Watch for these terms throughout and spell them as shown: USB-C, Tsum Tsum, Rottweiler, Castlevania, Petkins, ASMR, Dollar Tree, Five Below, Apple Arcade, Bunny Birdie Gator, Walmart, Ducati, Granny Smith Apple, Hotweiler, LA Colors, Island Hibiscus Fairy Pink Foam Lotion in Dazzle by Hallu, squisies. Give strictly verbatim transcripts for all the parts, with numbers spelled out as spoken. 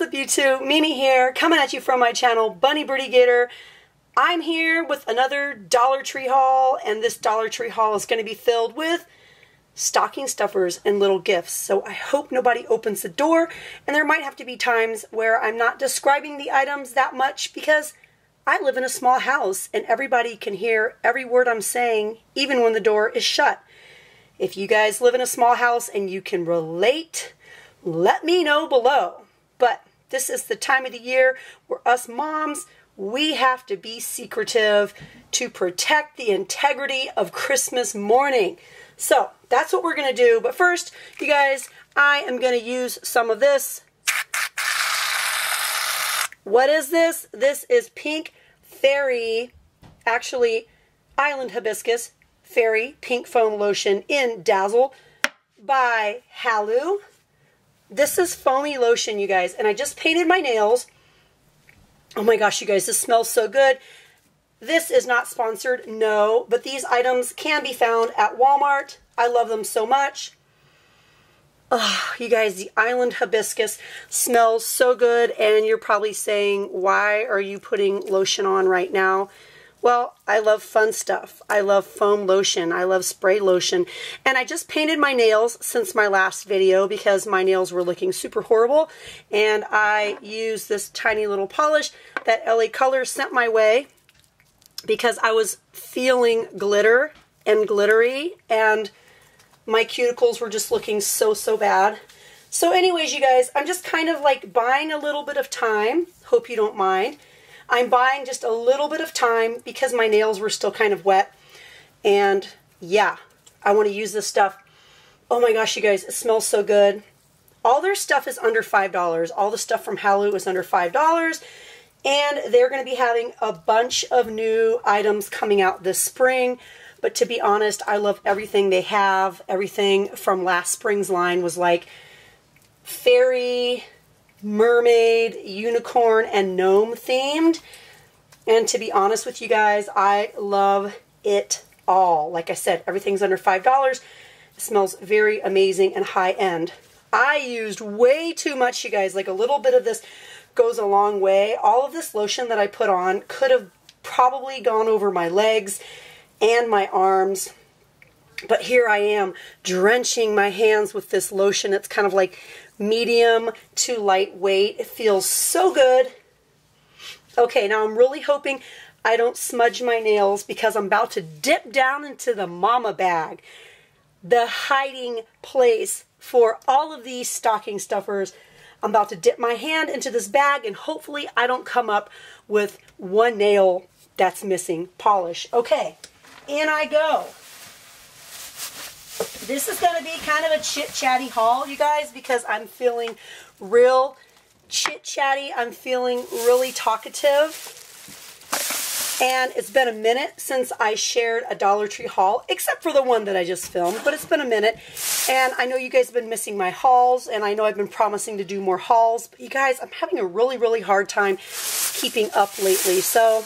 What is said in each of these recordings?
What's up YouTube? Mimi here, coming at you from my channel, Bunny Birdie Gator. I'm here with another Dollar Tree haul, and this Dollar Tree haul is going to be filled with stocking stuffers and little gifts. So I hope nobody opens the door, and there might have to be times where I'm not describing the items that much because I live in a small house and everybody can hear every word I'm saying even when the door is shut. If you guys live in a small house and you can relate, let me know below. But this is the time of the year where us moms, we have to be secretive to protect the integrity of Christmas morning. So that's what we're going to do. But first, you guys, I am going to use some of this. What is this? This is Pink Fairy, actually Island Hibiscus Fairy Pink Foam Lotion in Dazzle by Hallu. This is foamy lotion, you guys, and I just painted my nails. Oh my gosh, you guys, this smells so good. This is not sponsored, no, but these items can be found at Walmart. I love them so much. Oh, you guys, the Island Hibiscus smells so good, and you're probably saying, why are you putting lotion on right now? Well, I love fun stuff. I love foam lotion. I love spray lotion. And I just painted my nails since my last video because my nails were looking super horrible. And I used this tiny little polish that L A Colors sent my way because I was feeling glitter and glittery. And my cuticles were just looking so, so bad. So anyways, you guys, I'm just kind of like buying a little bit of time. Hope you don't mind. I'm buying just a little bit of time because my nails were still kind of wet. And yeah, I want to use this stuff. Oh my gosh, you guys, it smells so good. All their stuff is under five dollars. All the stuff from Hallu is under five dollars. And they're going to be having a bunch of new items coming out this spring. But to be honest, I love everything they have. Everything from last spring's line was like fairy, mermaid, unicorn, and gnome themed. And to be honest with you guys, I love it all. Like I said, everything's under five dollars. It smells very amazing and high end. I used way too much, you guys. Like a little bit of this goes a long way. All of this lotion that I put on could have probably gone over my legs and my arms. But here I am drenching my hands with this lotion. It's kind of like medium to lightweight. It feels so good. Okay, now I'm really hoping I don't smudge my nails because I'm about to dip down into the mama bag, the hiding place for all of these stocking stuffers. I'm about to dip my hand into this bag and hopefully I don't come up with one nail that's missing polish. Okay, in I go. This is going to be kind of a chit-chatty haul, you guys, because I'm feeling real chit-chatty. I'm feeling really talkative. And it's been a minute since I shared a Dollar Tree haul, except for the one that I just filmed, but it's been a minute. And I know you guys have been missing my hauls, and I know I've been promising to do more hauls. But you guys, I'm having a really, really hard time keeping up lately. So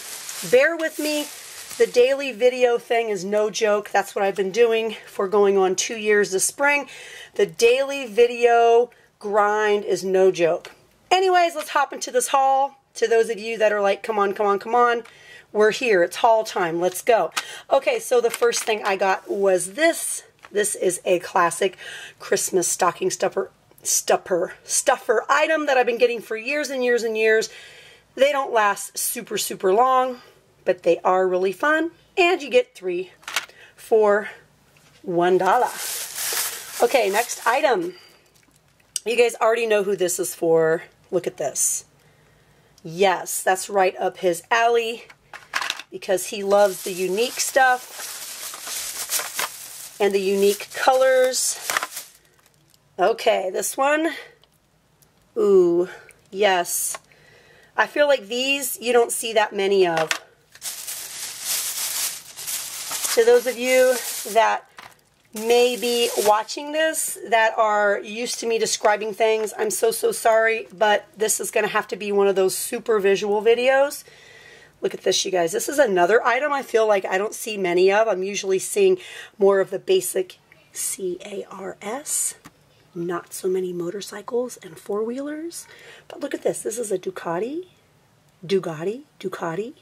bear with me. The daily video thing is no joke. That's what I've been doing for going on two years this spring. The daily video grind is no joke. Anyways, let's hop into this haul. To those of you that are like, come on, come on, come on. We're here. It's haul time. Let's go. Okay, so the first thing I got was this. This is a classic Christmas stocking stuffer, stuffer, stuffer item that I've been getting for years and years and years. They don't last super, super long, but they are really fun, and you get three for one dollar. Okay, next item. You guys already know who this is for. Look at this. Yes, that's right up his alley because he loves the unique stuff and the unique colors. Okay, this one. Ooh, yes. I feel like these you don't see that many of. To those of you that may be watching this that are used to me describing things, I'm so, so sorry, but this is going to have to be one of those super visual videos. Look at this, you guys. This is another item I feel like I don't see many of. I'm usually seeing more of the basic C A R S. not so many motorcycles and four-wheelers. But look at this. This is a Ducati. Ducati. Ducati.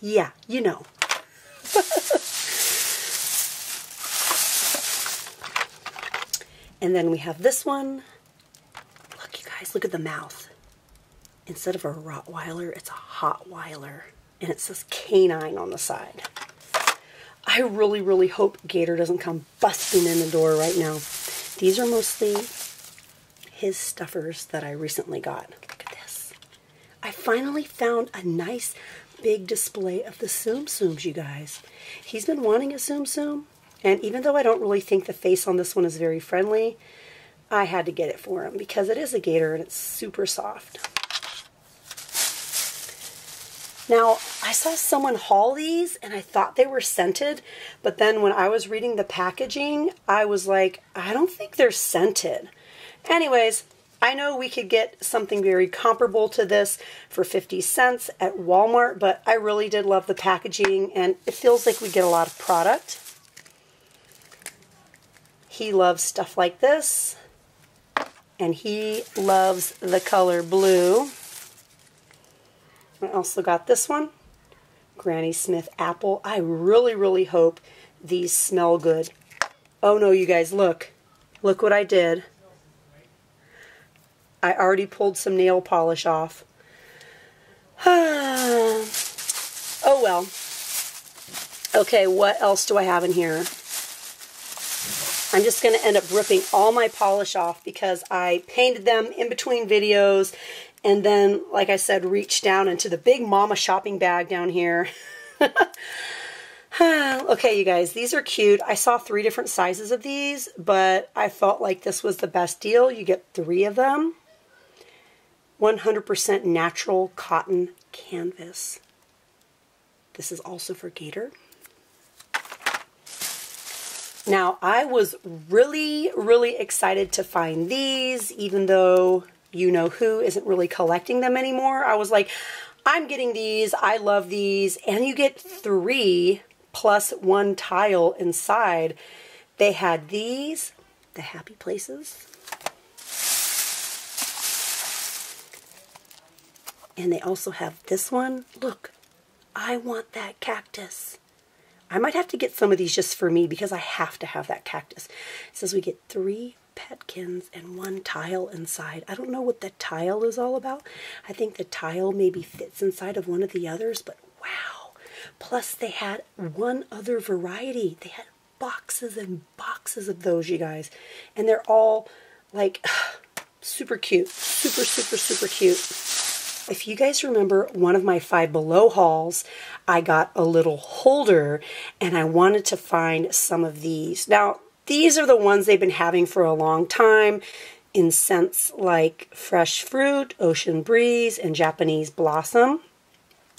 Yeah, you know. And then we have this one. Look, you guys, look at the mouth. Instead of a Rottweiler, it's a Hotweiler. And it says canine on the side. I really, really hope Gator doesn't come busting in the door right now. These are mostly his stuffers that I recently got. Look at this. I finally found a nice big display of the Tsum Tsums, you guys. He's been wanting a Tsum Tsum. And even though I don't really think the face on this one is very friendly, I had to get it for him because it is a gator and it's super soft. Now, I saw someone haul these and I thought they were scented, but then when I was reading the packaging, I was like, I don't think they're scented. Anyways, I know we could get something very comparable to this for fifty cents at Walmart, but I really did love the packaging and it feels like we get a lot of product. He loves stuff like this, and he loves the color blue. I also got this one, Granny Smith Apple. I really, really hope these smell good. Oh no, you guys, look. Look what I did. I already pulled some nail polish off. Oh well. Okay, what else do I have in here? I'm just going to end up ripping all my polish off because I painted them in between videos. And then, like I said, reach down into the big mama shopping bag down here. Okay, you guys, these are cute. I saw three different sizes of these, but I felt like this was the best deal. You get three of them. one hundred percent natural cotton canvas. This is also for Gator. Now, I was really, really excited to find these, even though you know who isn't really collecting them anymore. I was like, I'm getting these. I love these. And you get three plus one tile inside. They had these, the Happy Places. And they also have this one. Look, I want that cactus. I might have to get some of these just for me because I have to have that cactus. It says we get three Petkins and one tile inside. I don't know what the tile is all about. I think the tile maybe fits inside of one of the others, but wow. Plus they had one other variety. They had boxes and boxes of those, you guys. And they're all like super cute. Super, super, super cute. If you guys remember one of my Five Below hauls, I got a little holder and I wanted to find some of these. Now, these are the ones they've been having for a long time in scents like Fresh Fruit, Ocean Breeze, and Japanese Blossom.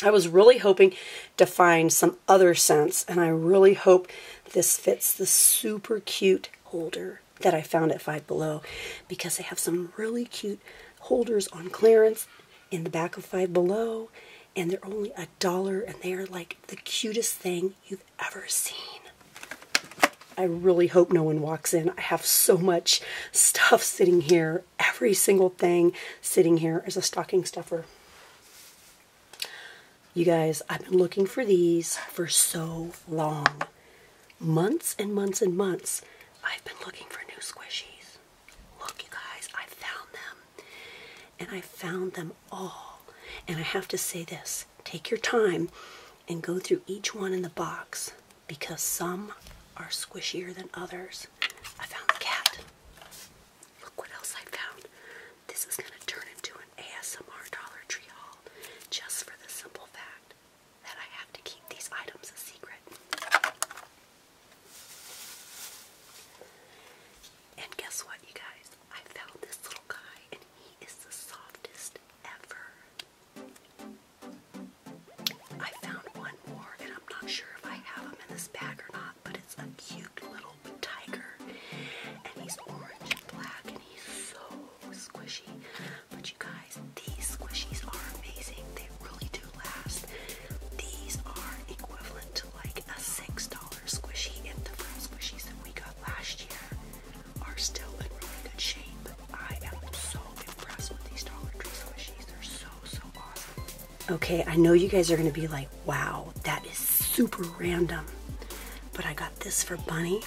I was really hoping to find some other scents, and I really hope this fits the super cute holder that I found at Five Below because they have some really cute holders on clearance in the back of Five Below, and they're only a dollar, and they're like the cutest thing you've ever seen. I really hope no one walks in. I have so much stuff sitting here. Every single thing sitting here is a stocking stuffer. You guys, I've been looking for these for so long. Months and months and months. I've been looking for new squishies. Look, you guys, I found them. And I found them all. And I have to say this. Take your time and go through each one in the box because some are squishier than others. I found the cat. Look what else I found. This is going to turn into an A S M R Dollar Tree haul just for the simple fact that I have to keep these items a secret. And guess what, you guys? I found this little guy and he is the softest ever. I found one more and I'm not sure if I have him in this bag or not. A cute little tiger. Okay, I know you guys are gonna be like, wow, that is super random. But I got this for Bunny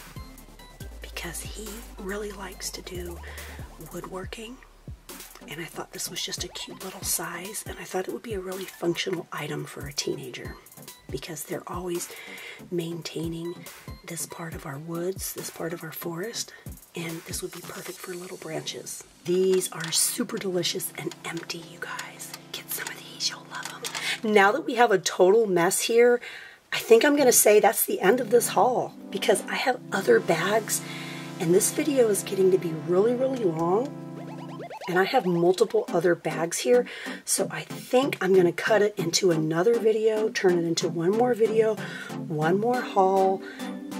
because he really likes to do woodworking. And I thought this was just a cute little size, and I thought it would be a really functional item for a teenager because they're always maintaining this part of our woods, this part of our forest, and this would be perfect for little branches. These are super delicious and empty, you guys. Get some of these, you'll love them. Now that we have a total mess here, I think I'm gonna say that's the end of this haul because I have other bags, and this video is getting to be really, really long. And I have multiple other bags here, so I think I'm gonna cut it into another video, turn it into one more video, one more haul,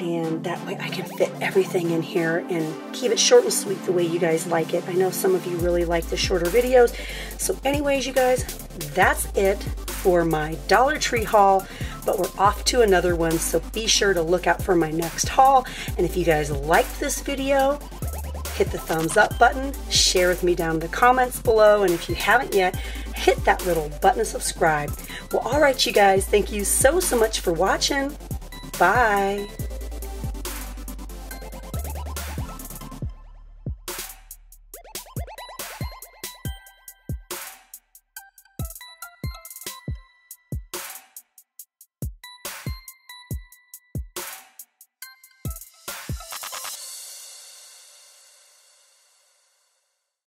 and that way I can fit everything in here and keep it short and sweet the way you guys like it. I know some of you really like the shorter videos. So anyways, you guys, that's it for my Dollar Tree haul, but we're off to another one, so be sure to look out for my next haul. And if you guys liked this video, hit the thumbs up button, share with me down in the comments below, and if you haven't yet, hit that little button to subscribe. Well, all right, you guys, thank you so, so much for watching. Bye.